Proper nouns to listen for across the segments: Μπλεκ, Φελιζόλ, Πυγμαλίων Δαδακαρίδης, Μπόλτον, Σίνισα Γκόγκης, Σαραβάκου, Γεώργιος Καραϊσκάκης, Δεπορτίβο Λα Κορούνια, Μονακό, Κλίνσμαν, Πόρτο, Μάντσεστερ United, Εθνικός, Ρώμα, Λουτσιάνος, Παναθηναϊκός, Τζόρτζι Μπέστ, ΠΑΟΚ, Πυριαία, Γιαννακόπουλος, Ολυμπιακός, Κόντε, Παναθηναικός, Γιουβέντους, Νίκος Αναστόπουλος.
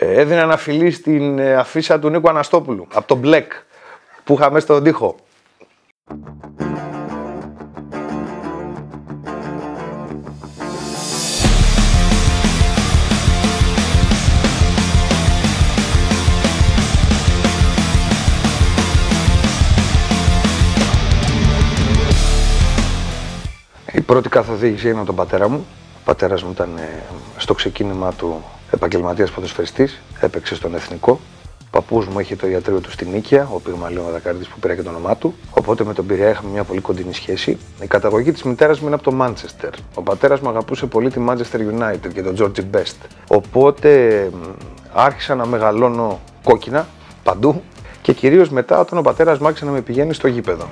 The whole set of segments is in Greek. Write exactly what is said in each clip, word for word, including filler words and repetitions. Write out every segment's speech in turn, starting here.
Έδινε ένα φιλί στην αφίσα του Νίκου Αναστόπουλου από τον Μπλεκ που είχα μέσα στον τοίχο. Η πρώτη καθοδήγηση έγινε με τον πατέρα μου. Ο πατέρας μου ήταν στο ξεκίνημα του Επαγγελματίας Παντοσφαιριστής, έπαιξε στον Εθνικό. Ο παππούς μου είχε το ιατρείο του στη Νίκαια, ο Πυγμαλίων Δαδακαρίδης που πήρε και το όνομά του. Οπότε με τον Πυριαία είχαμε μια πολύ κοντινή σχέση. Η καταγωγή της μητέρας μου είναι από το Μάντσεστερ. Ο πατέρας μου αγαπούσε πολύ τη Μάντσεστερ United και τον Τζόρτζι Μπέστ. Οπότε άρχισα να μεγαλώνω κόκκινα παντού και κυρίως μετά όταν ο πατέρας μου άρχισε να με πηγαίνει στο γήπεδο.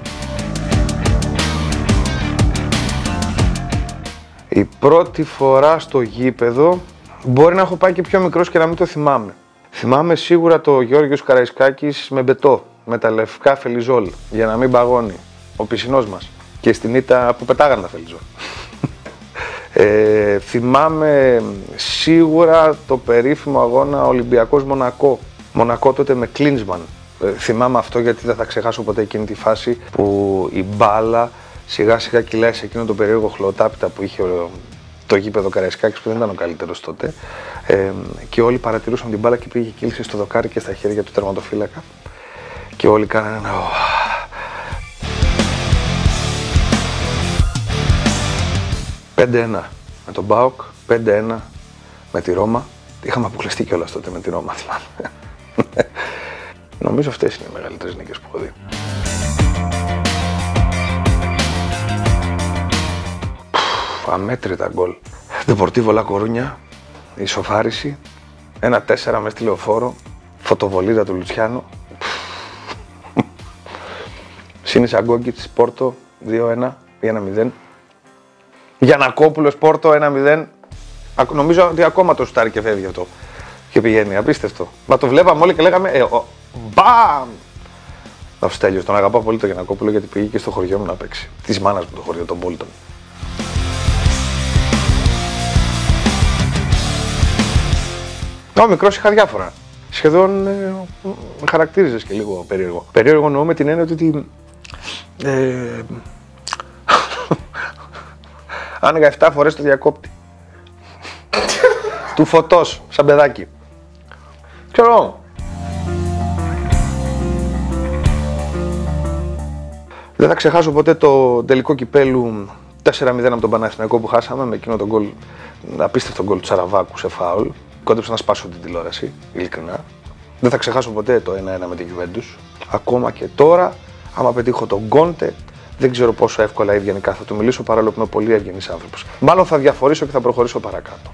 Η πρώτη φορά στο γήπεδο μπορεί να έχω πάει και πιο μικρός και να μην το θυμάμαι. Θυμάμαι σίγουρα το Γεώργιος Καραϊσκάκης με μπετό, με τα λευκά Φελιζόλ, για να μην παγώνει, ο πισινός μας. Και στην ήττα που πετάγανε τα Φελιζόλ. ε, θυμάμαι σίγουρα το περίφημο αγώνα Ολυμπιακός Μονακό. Μονακό τότε με Κλίνσμαν. Ε, θυμάμαι αυτό γιατί δεν θα ξεχάσω ποτέ εκείνη τη φάση που η μπάλα σιγά σιγά κυλάει σε εκείνο το περίεργο χλωτάπιτα που είχε το γήπεδο Καραϊσκάκης, που δεν ήταν ο καλύτερος τότε. Ε, και όλοι παρατηρούσαν την μπάλα και πήγε και κύλησε στο δοκάρι και στα χέρια του τερματοφύλακα. Και όλοι κάνανε ένα. πέντε ένα με τον ΠΑΟΚ, πέντε ένα με τη Ρώμα. Είχαμε αποκλειστεί κιόλας τότε με τη Ρώμα, θυμάμαι. Νομίζω αυτές είναι οι μεγαλύτερες νίκες που έχω δει. Αμέτρητα γκολ. Δεπορτίβο Λα Κορούνια, ισοφάριση, ένα τέσσερα με στη Λεωφόρο, φωτοβολίδα του Λουτσιάνου. Σίνισα Γκόγκη της Πόρτο, δύο ένα ή ένα μηδέν. Γιαννακόπουλος Πόρτο, ένα μηδέν. Νομίζω ότι ακόμα το σουτάρει και φεύγει αυτό. Και πηγαίνει, απίστευτο. Μα το βλέπαμε όλοι και λέγαμε, ε, ο, μπαμ! Να σου τέλειω, τον αγαπάω πολύ τον Γιαννακόπουλο γιατί πήγε και στο χωριό μου να παίξει. Της μάνας μου το χωριό, τον Μπόλτον. Ο μικρός είχα διάφορα. Σχεδόν ε, χαρακτήριζες και λίγο περίεργο. Περίεργο εννοώ με την έννοια ότι ε, άνεγα επτά φορές το διακόπτη. Του φωτός, σαν παιδάκι. Ξέρω. Δεν θα ξεχάσω ποτέ το τελικό κυπέλου τέσσερα μηδέν από τον Παναθηναϊκό που χάσαμε με εκείνο τον γκολ, απίστευτο γκολ του Σαραβάκου σε φάουλ. Κόντεψα να σπάσω την τηλεόραση, ειλικρινά. Δεν θα ξεχάσω ποτέ το ένα ένα με την Γιουβέντους. Ακόμα και τώρα, άμα πετύχω τον Κόντε, δεν ξέρω πόσο εύκολα ή ευγενικά θα του μιλήσω, παρόλο που είμαι πολύ ευγενής άνθρωπος. Μάλλον θα διαφορήσω και θα προχωρήσω παρακάτω.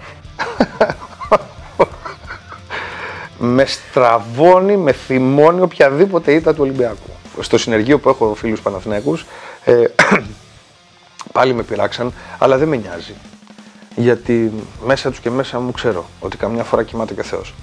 Με στραβώνει, με θυμώνει οποιαδήποτε ήττα του Ολυμπιακού. Στο συνεργείο που έχω φίλους Παναθηναϊκούς, ε, πάλι με πειράξαν, αλλά δεν με νοιάζει. Γιατί μέσα τους και μέσα μου ξέρω ότι καμιά φορά κοιμάται και Θεός.